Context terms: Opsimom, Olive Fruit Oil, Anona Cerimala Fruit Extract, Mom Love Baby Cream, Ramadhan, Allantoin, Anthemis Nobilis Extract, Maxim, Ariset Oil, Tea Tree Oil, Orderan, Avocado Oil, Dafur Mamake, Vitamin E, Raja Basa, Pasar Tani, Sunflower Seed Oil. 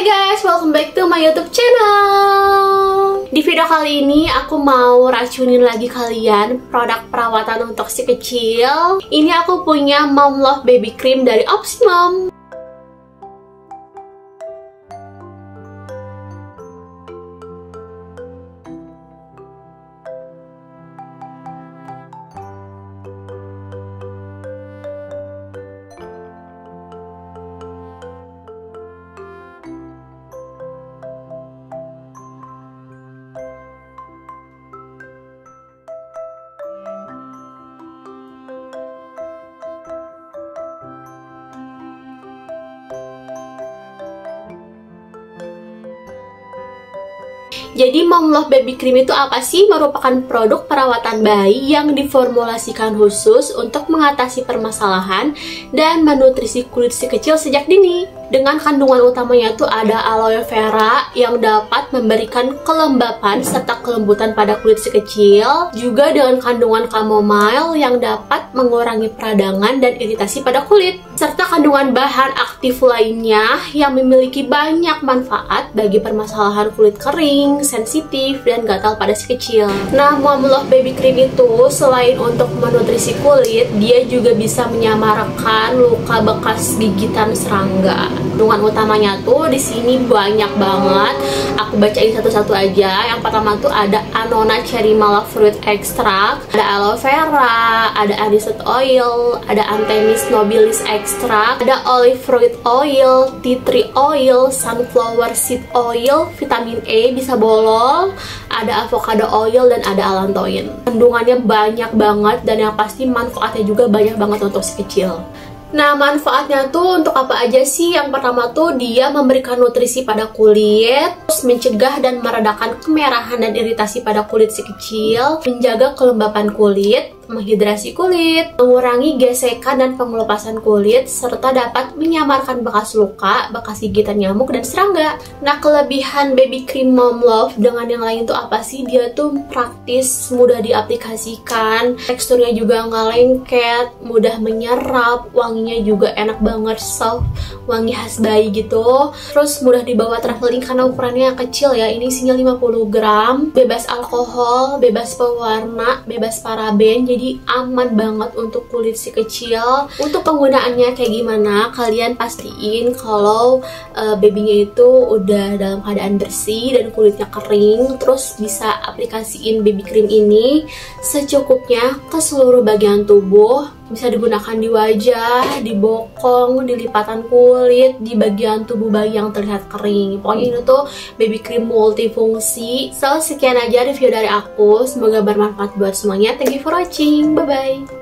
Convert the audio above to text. Hai guys, welcome back to my YouTube channel. Di video kali ini aku mau racunin lagi kalian produk perawatan untuk si kecil. Ini aku punya Mom Love Baby Cream dari Ops Mom. Jadi Mom Love Baby Cream itu apa sih? Merupakan produk perawatan bayi yang diformulasikan khusus untuk mengatasi permasalahan dan menutrisi kulit si kecil sejak dini. Dengan kandungan utamanya tuh ada aloe vera yang dapat memberikan kelembapan serta kelembutan pada kulit si kecil. Juga dengan kandungan chamomile yang dapat mengurangi peradangan dan iritasi pada kulit. Serta kandungan bahan aktif lainnya yang memiliki banyak manfaat bagi permasalahan kulit kering, sensitif, dan gatal pada si kecil. Nah, Mom Love Baby Cream itu selain untuk menutrisi kulit, dia juga bisa menyamakan luka bekas gigitan serangga. Kandungan utamanya tuh di sini banyak banget. Aku bacain satu-satu aja. Yang pertama tuh ada Anona Cerimala Fruit Extract, ada aloe vera, ada Ariset Oil, ada Anthemis Nobilis Extract, ada Olive Fruit Oil, Tea Tree Oil, Sunflower Seed Oil, Vitamin E bisa bolol, ada avocado oil, dan ada allantoin. Kandungannya banyak banget dan yang pasti manfaatnya juga banyak banget untuk si kecil. Nah, manfaatnya tuh untuk apa aja sih? Yang pertama tuh dia memberikan nutrisi pada kulit, terus mencegah dan meredakan kemerahan dan iritasi pada kulit si kecil, menjaga kelembapan kulit, menghidrasi kulit, mengurangi gesekan dan pengelupasan kulit, serta dapat menyamarkan bekas luka, bekas gigitan nyamuk dan serangga. Nah, kelebihan baby cream Mom Love dengan yang lain tuh apa sih? Dia tuh praktis, mudah diaplikasikan, teksturnya juga nggak lengket, mudah menyerap, wanginya juga enak banget, soft, wangi khas bayi gitu. Terus mudah dibawa traveling karena ukurannya kecil ya. Ini isinya 50 gram, bebas alkohol, bebas pewarna, bebas paraben. Jadi aman banget untuk kulit si kecil. Untuk penggunaannya kayak gimana? Kalian pastiin kalau babynya itu udah dalam keadaan bersih dan kulitnya kering. Terus bisa aplikasiin baby cream ini secukupnya ke seluruh bagian tubuh. Bisa digunakan di wajah, di bokong, di lipatan kulit, di bagian tubuh bayi yang terlihat kering. Pokoknya ini tuh baby cream multifungsi. So, sekian aja review dari aku. Semoga bermanfaat buat semuanya. Thank you for watching. Bye-bye.